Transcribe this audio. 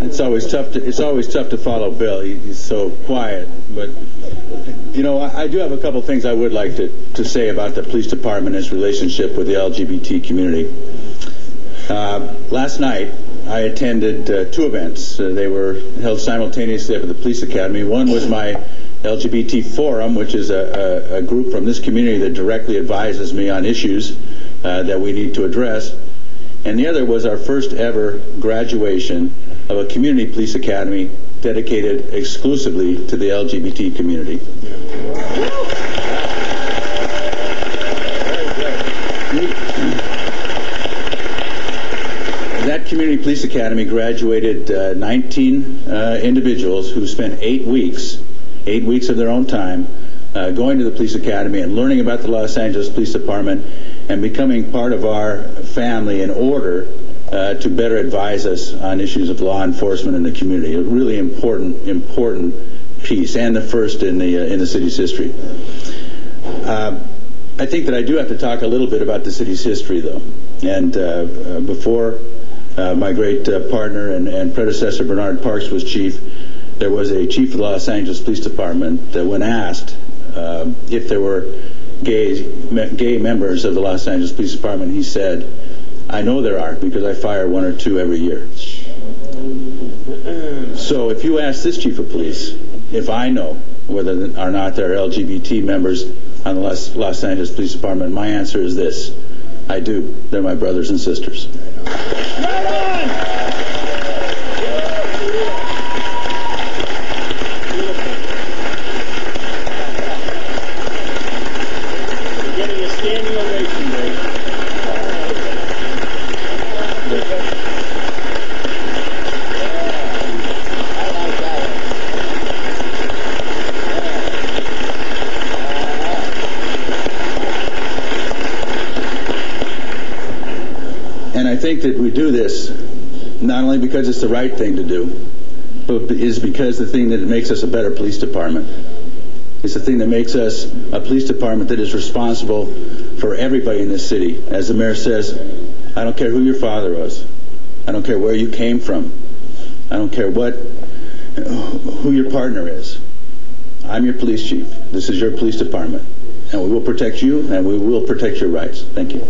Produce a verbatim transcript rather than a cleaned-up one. It's always tough to, it's always tough to follow Bill. He, he's so quiet. But, you know, I, I do have a couple things I would like to, to say about the police department and its relationship with the L G B T community. Uh, last night, I attended uh, two events. Uh, they were held simultaneously up at the police academy. One was my L G B T forum, which is a, a, a group from this community that directly advises me on issues uh, that we need to address. And the other was our first ever graduation of a community police academy dedicated exclusively to the L G B T community. That community police academy graduated uh, nineteen uh, individuals who spent eight weeks, eight weeks of their own time, Uh, going to the police academy and learning about the Los Angeles Police Department and becoming part of our family in order uh, to better advise us on issues of law enforcement in the community. A really important, important piece, and the first in the, uh, in the city's history. Uh, I think that I do have to talk a little bit about the city's history, though. And uh, uh, before uh, my great uh, partner and, and predecessor Bernard Parks was chief, there was a chief of the Los Angeles Police Department that, when asked Uh, if there were gay, me, gay members of the Los Angeles Police Department, he said, "I know there are, because I fire one or two every year." So if you ask this chief of police if I know whether or not there are L G B T members on the Los, Los Angeles Police Department, my answer is this: I do. They're my brothers and sisters. Right on! I think that we do this not only because it's the right thing to do, but is because the thing that makes us a better police department. It's the thing that makes us a police department that is responsible for everybody in this city. As the mayor says, I don't care who your father was. I don't care where you came from. I don't care what, who your partner is. I'm your police chief. This is your police department. And we will protect you, and we will protect your rights. Thank you.